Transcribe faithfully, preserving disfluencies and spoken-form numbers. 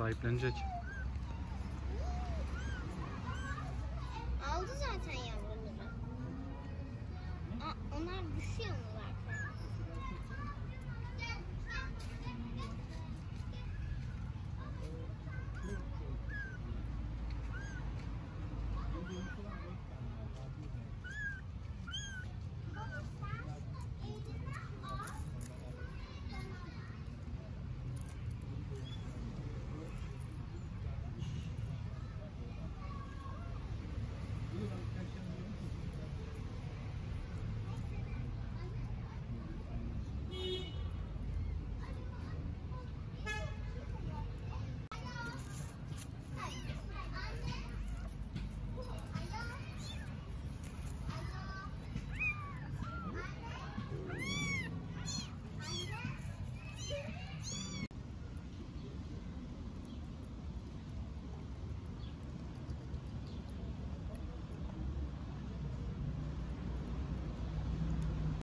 sahiplenecek.